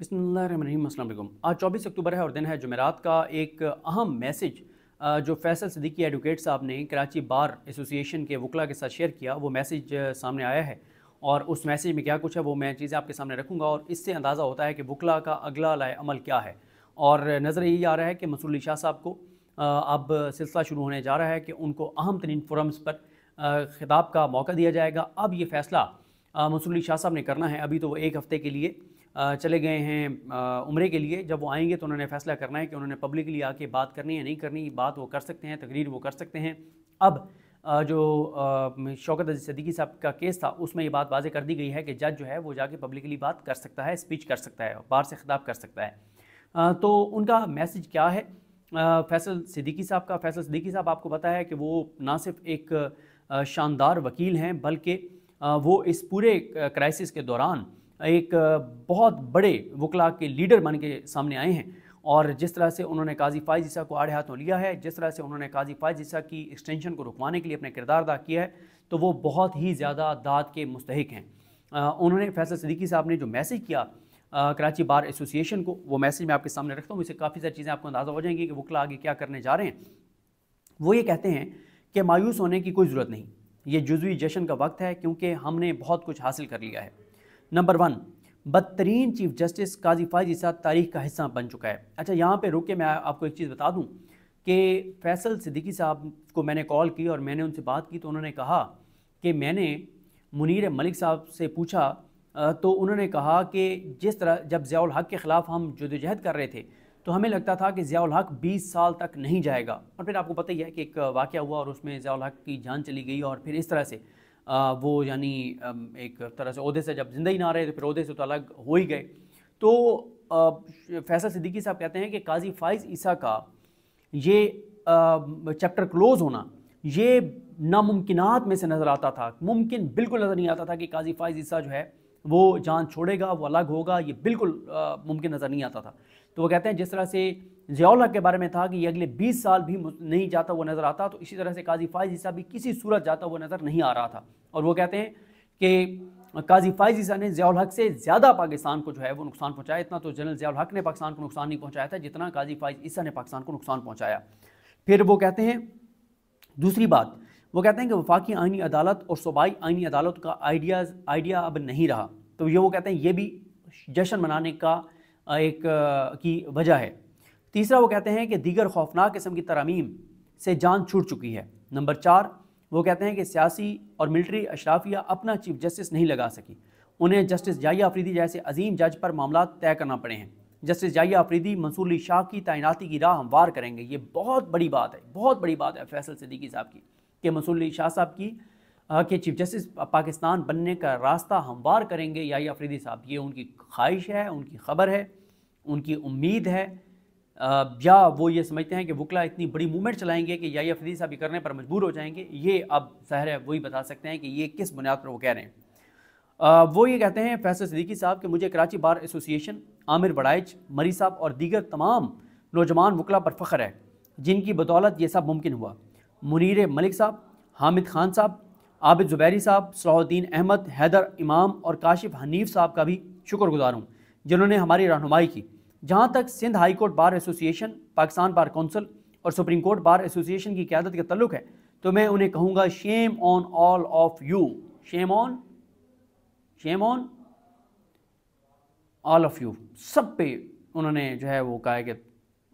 बिस्मिल्लाहिर्रहमानिर्रहीम। अस्सलाम वालेकुम। आज 24 अक्टूबर है और दिन है जुमेरात का। एक अहम मैसेज जो फैसल सिद्दीकी एडवोकेट साहब ने कराची बार एसोसिएशन के वकला के साथ शेयर किया, वो मैसेज सामने आया है और उस मैसेज में क्या कुछ है वो मैं चीज़ें आपके सामने रखूँगा और इससे अंदाज़ा होता है कि वकला का अगला लाएअमल क्या है। और नज़र यही आ रहा है कि मंसूर अली शाह साहब को अब सिलसिला शुरू होने जा रहा है कि उनको अहम तरीन फोरम्स पर खिताब का मौका दिया जाएगा। अब ये फ़ैसला मंसूर अली शाह साहब ने करना है। अभी तो वो एक हफ़्ते के लिए चले गए हैं उम्रे के लिए। जब वो आएंगे तो उन्होंने फैसला करना है कि उन्होंने पब्लिकली आके बात करनी है नहीं करनी। बात वो कर सकते हैं, तकरीर वो कर सकते हैं। अब जो शौकत अजीज़ सिद्दीकी साहब का केस था उसमें ये बात वाज़े कर दी गई है कि जज जो है वो जाके पब्लिकली बात कर सकता है, स्पीच कर सकता है, बाहर से खिताब कर सकता है। तो उनका मैसेज क्या है फैसल सिद्दीकी साहब का? फैसल सिद्दीकी साहब आपको पता है कि वो ना सिर्फ एक शानदार वकील हैं बल्कि वो इस पूरे क्राइसिस के दौरान एक बहुत बड़े वकला के लीडर बन के सामने आए हैं। और जिस तरह से उन्होंने काजी फ़ाइज़ ईसा को आड़े हाथों लिया है, जिस तरह से उन्होंने काजी फ़ाइज़ ईसा की एक्सटेंशन को रुकवाने के लिए अपने किरदार अदा किया है, तो वो बहुत ही ज़्यादा दाद के मुस्तहिक हैं। उन्होंने फैसल सिद्दीकी साहब ने जो मैसेज किया कराची बार एसोसिएशन को, वो मैसेज मैं आपके सामने रखता हूँ। इससे काफ़ी सारी चीज़ें आपको अंदाज़ा हो जाएंगी कि वकला आगे क्या करने जा रहे हैं। वो ये कहते हैं कि मायूस होने की कोई ज़रूरत नहीं, ये जुज़वी जश्न का वक्त है क्योंकि हमने बहुत कुछ हासिल कर लिया है। नंबर 1, बदतरीन चीफ जस्टिस काजी फ़ाइज़ ईसा तारीख़ का हिस्सा बन चुका है। अच्छा, यहाँ पे रुक के मैं आपको एक चीज़ बता दूँ कि फैसल सिद्दीकी साहब को मैंने कॉल की और मैंने उनसे बात की तो उन्होंने कहा कि मैंने मुनीर मलिक साहब से पूछा तो उन्होंने कहा कि जिस तरह जब ज़ियाउल हक़ के ख़िलाफ़ हम जदोजहद कर रहे थे तो हमें लगता था कि ज़ियाउल हक़ 20 साल तक नहीं जाएगा। और फिर आपको पता ही है कि एक वाक़या हुआ और उसमें ज़ियाउल हक़ की जान चली गई और फिर इस तरह से वो यानी एक तरह से ओहदे से जब ज़िंदा ही ना रहे तो फिर ओहदे से तो अलग हो ही गए। तो फैसल सिद्दीकी साहब कहते हैं कि काजी फ़ाइज़ ईसा का ये चैप्टर क्लोज़ होना ये नामुमकिनात में से नज़र आता था। मुमकिन बिल्कुल नज़र नहीं आता था कि काजी फ़ाइज़ ईसा जो है वो जान छोड़ेगा, वो अलग होगा, ये बिल्कुल मुमकिन नज़र नहीं आता था। तो वो कहते हैं जिस तरह से ज़ियाउल हक़ के बारे में था कि ये अगले 20 साल भी नहीं जाता वो नज़र आता, तो इसी तरह से काजी फ़ाइज़ ईसा भी किसी सूरत जाता वो नज़र नहीं आ रहा था। और वो कहते हैं कि काजी फ़ाइज़ ईसा ने ज़ियाउल हक़ से ज़्यादा पाकिस्तान को जो है वो नुकसान पहुँचाया। इतना तो जनरल ज़ियाउल हक़ ने पाकिस्तान को नुकसान नहीं पहुँचाया था जितना काजी फ़ाइज़ ईसा ने पाकिस्तान को नुकसान पहुँचाया। फिर वो कहते हैं दूसरी बात, वो कहते हैं कि वफाकी आइनी अदालत और सूबाई आइनी अदालत का आइडिया अब नहीं रहा। तो ये वो कहते हैं ये भी जश्न मनाने का एक की वजह है। तीसरा वो कहते हैं कि दीगर खौफनाक किस्म की तरामीम से जान छूट चुकी है। नंबर 4, वो कहते हैं कि सियासी और मिलिट्री अशराफिया अपना चीफ जस्टिस नहीं लगा सकी, उन्हें जस्टिस याह्या अफरीदी जैसे अजीम जज पर मामला तय करना पड़े हैं। जस्टिस याह्या अफरीदी मंसूर अली शाह की तैनाती की राह हमवार करेंगे। ये बहुत बड़ी बात है, बहुत बड़ी बात है फैसल सिद्दीकी साहब की कि मंसूर अली शाह साहब के चीफ जस्टिस पाकिस्तान बनने का रास्ता हमवार करेंगे याह्या अफरीदी साहब। ये उनकी ख्वाहिश है, उनकी ख़बर है, उनकी उम्मीद है, या वो ये समझते हैं कि वकला इतनी बड़ी मूवमेंट चलाएंगे कि याह्या अफरीदी साहब ये करने पर मजबूर हो जाएंगे। ये अब ज़ाहिर है वही बता सकते हैं कि ये किस बुनियाद पर वो कह रहे हैं। वो ये कहते हैं फैसल सिद्दीकी साहब कि मुझे कराची बार एसोसिएशन, आमिर बड़ाइच, मरी साहब और दीगर तमाम नौजवान वकला पर फ़ख्र है जिनकी बदौलत ये सब मुमकिन हुआ। मुनीर मलिक साहब, हामिद खान साहब, आबिद ज़ुबैरी साहब, सराइन अहमद हैदर इमाम और काशिफ हनीफ साहब का भी शुक्रगुज़ार हूँ जिन्होंने हमारी रहनुमाई की। जहाँ तक Sindh high court bar association, Pakistan bar council और सुप्रीम कोर्ट बार एसोसिएशन की क़यादत का तल्लुक़ है तो मैं उन्हें कहूँगा shame on all of you, shame on all of you. सब पे उन्होंने जो है वो कहा कि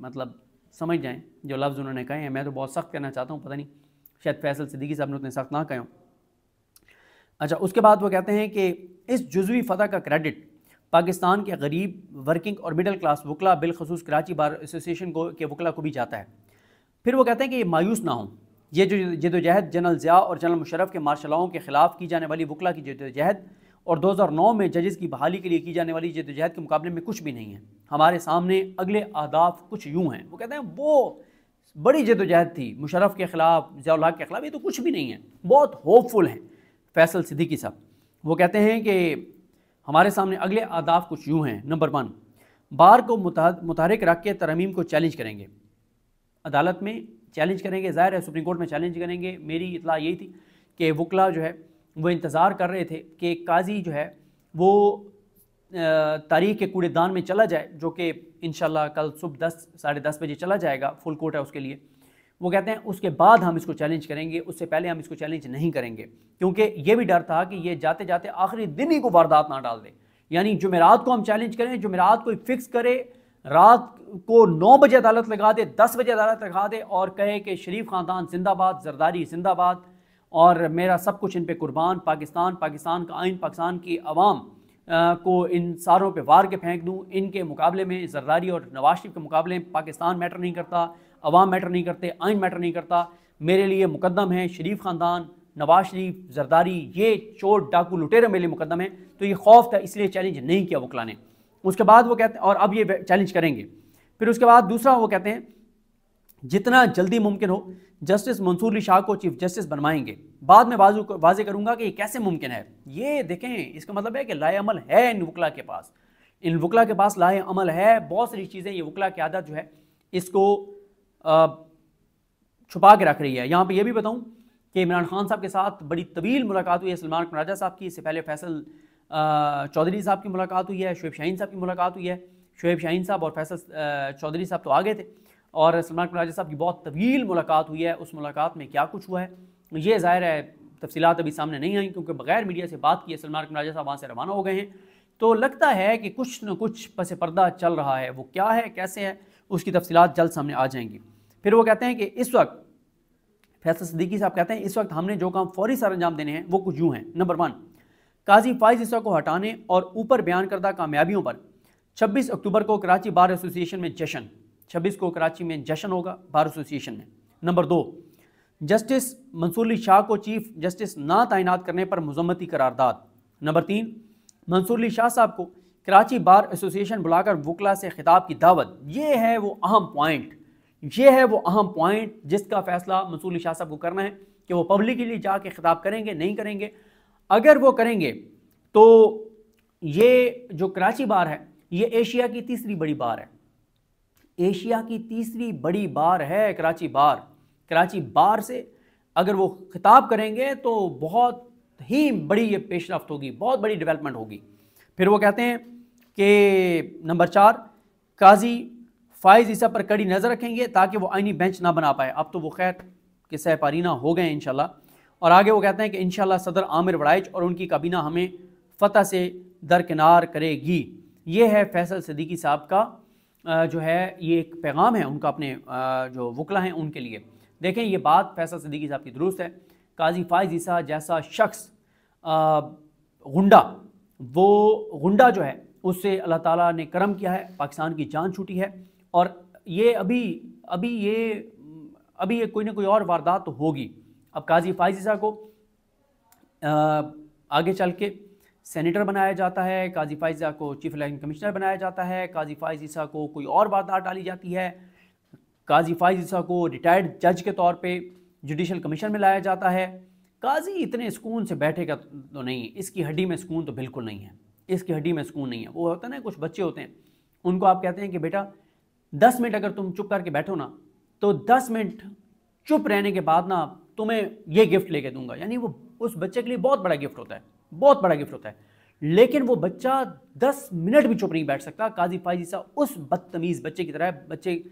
मतलब समझ जाएं जो लफ्ज़ उन्होंने कहे हैं। मैं तो बहुत सख्त कहना चाहता हूँ, पता नहीं शायद फैसल सिद्दीकी साहब ने उतने सख्त ना कहे हों। अच्छा, उसके बाद वो कहते हैं कि इस जुज़वी फ़तह का क्रेडिट पाकिस्तान के गरीब, वर्किंग और मिडिल क्लास वकला बिलखसूस कराची बार एसोसिएशन को के वकला को भी जाता है। फिर वो कहते हैं कि ये मायूस ना हों। ये जो जदोजहद जनरल ज़िया और जनरल मुशर्रफ के मार्शलाओं के ख़िलाफ़ की जाने वाली वकला की जदोजहद और 2009 में जजेस की बहाली के लिए की जाने वाली जदोजहद के मुकाबले में कुछ भी नहीं है। हमारे सामने अगले अहदाफ कुछ यूँ हैं। वो कहते हैं वो बड़ी जदोजहद थी मुशर्रफ के ख़िलाफ़, ज़ियाउल हक़ के ख़िलाफ़, ये तो कुछ भी नहीं है। बहुत होपफुल हैं फैसल सिद्दीकी साहब। वो कहते हैं कि हमारे सामने अगले अहदाफ कुछ यूँ हैं। नंबर 1, बार को मुतहरक रख के तरमीम को चैलेंज करेंगे, अदालत में चैलेंज करेंगे, ज़ाहिर है सुप्रीम कोर्ट में चैलेंज करेंगे। मेरी इतला यही थी कि वकला जो है वो इंतज़ार कर रहे थे कि काजी जो है वो तारीख के कूड़ेदान में चला जाए, जो कि इंशाल्लाह कल सुबह 10:30 बजे चला जाएगा, फुल कोर्ट है उसके लिए। वो कहते हैं उसके बाद हम इसको चैलेंज करेंगे, उससे पहले हम इसको चैलेंज नहीं करेंगे, क्योंकि ये भी डर था कि ये जाते जाते आखिरी दिन ही को वारदात ना डाल दे, यानी जुमेरात को हम चैलेंज करें, जुमेरात को फिक्स करे, रात को 9 बजे अदालत लगा दे, 10 बजे अदालत लगा दे और कहे कि शरीफ ख़ानदान जिंदाबाद, जरदारी जिंदाबाद और मेरा सब कुछ इन पे कुर्बान, पाकिस्तान, पाकिस्तान का आइन, पाकिस्तान की आवाम को इन सारों पे वार के फेंक दूँ। इनके मुकाबले में जरदारी और नवाज शरीफ के मुकाबले पाकिस्तान मैटर नहीं करता, आवाम मैटर नहीं करते, आइन मैटर नहीं करता, मेरे लिए मुकदम है शरीफ ख़ानदान, नवाज शरीफ, जरदारी, ये चोर डाकू लुटेरे मेरे लिए मुकदम है। तो ये खौफ था, इसलिए चैलेंज नहीं किया वकला ने। उसके बाद वो कहते हैं और अब ये चैलेंज करेंगे। फिर उसके बाद दूसरा वो कहते हैं जितना जल्दी मुमकिन हो जस्टिस मंसूर अली शाह को चीफ जस्टिस बनवाएंगे। बाद में वाजे करूंगा कि ये कैसे मुमकिन है। ये देखें, इसका मतलब है कि लाए अमल है इन वकला के पास, इन वकला के पास लाए अमल है। बहुत सारी चीज़ें ये वकला की आदत जो है इसको छुपा के रख रही है। यहाँ पर यह भी बताऊँ कि इमरान खान साहब के साथ बड़ी तवील मुलाकात हुई है सलमान खान राजा साहब की। इससे पहले फैसल चौधरी साहब की मुलाकात हुई है, शुएब शाहीन साहब की मुलाकात हुई है। शुएब शाहीन साहब और फैसल चौधरी साहब तो आ गए थे और सलमान खान राजा साहब की बहुत तवील मुलाकात हुई है। उस मुलाकात में क्या कुछ हुआ है ये ज़ाहिर है तफसीलात अभी सामने नहीं आई, क्योंकि बगैर मीडिया से बात किए सलमान खान राजा साहब वहाँ से रवाना हो गए हैं। तो लगता है कि कुछ न कुछ पस पर्दा चल रहा है, वो क्या है कैसे है उसकी तफसीलात जल्द सामने आ जाएंगी। फिर वो कहते हैं कि इस वक्त फैसल सिद्दीकी साहब कहते हैं इस वक्त हमने जो काम फौरी सर अंजाम देने हैं वो कुछ यूँ हैं। नंबर 1, काजी फाइज इसा को हटाने और ऊपर बयान करदा कामयाबियों पर 26 अक्टूबर को कराची बार एसोसिएशन में जश्न, 26 को कराची में जश्न होगा बार एसोसिएशन में। नंबर 2, जस्टिस मंसूर अली शाह को चीफ जस्टिस ना तैनात करने पर मुजम्मती करारदाद। नंबर 3, मंसूर अली शाह साहब को कराची बार एसोसिएशन बुलाकर वकला से खिताब की दावत। ये है वो अहम पॉइंट, ये है वो अहम पॉइंट जिसका फैसला मंसूर अली शाह साहब को करना है कि वो पब्लिकली जाके खिताब करेंगे नहीं करेंगे। अगर वो करेंगे तो ये जो कराची बार है ये एशिया की तीसरी बड़ी बार है, एशिया की तीसरी बड़ी बार है कराची बार। कराची बार से अगर वो खिताब करेंगे तो बहुत ही बड़ी ये पेशरफ्त होगी, बहुत बड़ी डेवलपमेंट होगी। फिर वो कहते हैं कि नंबर 4, काजी फाइज ईसा पर कड़ी नज़र रखेंगे ताकि वो आइनी बेंच ना बना पाए। अब तो वो खैर के सहपारीना हो गए इंशाल्लाह। और आगे वो कहते हैं कि इंशाल्लाह सदर आमिर बड़ाइच और उनकी काबीना हमें फतह से दरकिनार करेगी। ये है फैसल सिद्दीकी साहब का जो है ये एक पैगाम है उनका अपने जो वकला हैं उनके लिए। देखें ये बात फैसल सिद्दीकी साहब की दुरुस्त है, काजी फाइज ईसा जैसा शख्स गुंडा, वो गुंडा जो है उससे अल्लाह ताला ने करम किया है, पाकिस्तान की जान छूटी है। और ये अभी ये कोई ना कोई और वारदात तो होगी। अब काजी फाइज ईसा को आगे चल के सेनेटर बनाया जाता है, काजी फाइज ईसा को चीफ इलेक्शन कमिश्नर बनाया जाता है, काजी फाइज ईसा को कोई और वारदात डाली जाती है, काजी फाइज ईसा को रिटायर्ड जज के तौर पे जुडिशल कमीशन में लाया जाता है। काजी इतने सुकून से बैठेगा तो नहीं, इसकी हड्डी में सुकून तो बिल्कुल नहीं है, इसकी हड्डी में सुकून नहीं है। वो होता है ना कुछ बच्चे होते हैं उनको आप कहते हैं कि बेटा 10 मिनट अगर तुम चुप करके बैठो ना तो 10 मिनट चुप रहने के बाद ना तुम्हें ये गिफ्ट लेके दूंगा, यानी वो उस बच्चे के लिए बहुत बड़ा गिफ्ट होता है, बहुत बड़ा गिफ्ट होता है। लेकिन वो बच्चा 10 मिनट भी चुप नहीं बैठ सकता। काजी फाइज ईसा उस बदतमीज़ बच्चे की तरह है। बच्चे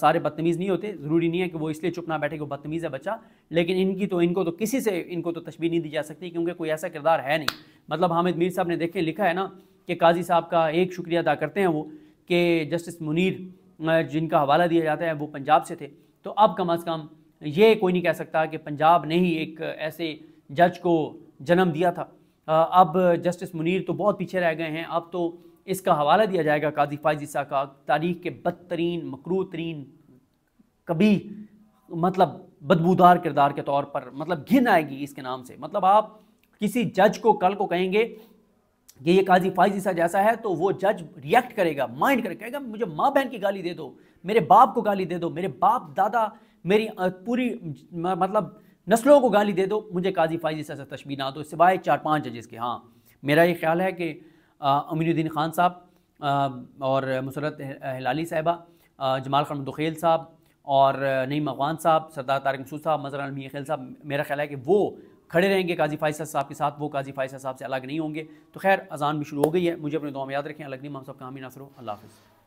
सारे बदतमीज़ नहीं होते, ज़रूरी नहीं है कि वो इसलिए चुप ना बैठे कि वो बदतमीज़ है बच्चा, लेकिन इनको तो किसी से इनको तो तशबीह नहीं दी जा सकती क्योंकि कोई ऐसा किरदार है नहीं। मतलब हामिद मीर साहब ने देखें लिखा है ना कि काजी साहब का एक शुक्रिया अदा करते हैं वो कि जस्टिस मुनीर जिनका हवाला दिया जाता है वो पंजाब से थे, तो अब कम अज़ कम ये कोई नहीं कह सकता कि पंजाब ने ही एक ऐसे जज को जन्म दिया था। अब जस्टिस मुनीर तो बहुत पीछे रह गए हैं, अब तो इसका हवाला दिया जाएगा काजी फाइज ईसा का, तारीख के बदतरीन, मकरूह तरीन, कभी मतलब बदबूदार किरदार के तौर पर, मतलब घिन आएगी इसके नाम से। मतलब आप किसी जज को कल को कहेंगे कि ये काजी फाइज ईसा जैसा है तो वो जज रिएक्ट करेगा, माइंड करेगा, मुझे माँ बहन की गाली दे दो, मेरे बाप को गाली दे दो, मेरे बाप दादा, मेरी पूरी मतलब नस्लों को गाली दे दो, मुझे काजी फाइज ईसा से तशबीह ना दो, सिवाय 4-5 जजेस के। हाँ, मेरा ये ख्याल है कि अमीनुद्दीन खान साहब और मुसर्रत हिलाली साहिबा, जमाल खान दखेल साहब और नईम अफगान साहब, सरदार तारिक मसूद साहब, मजहर अली खेल साहब, मेरा ख्याल है कि वो खड़े रहेंगे काजी फाइज साहब के साथ, वो काजी फाइज साहब से अलग नहीं होंगे। तो खैर अजान भी शुरू हो गई है, मुझे अपने दुआ में याद रखें। अलग नहीं हम सब कामी नासरो, अल्लाह हाफिज़।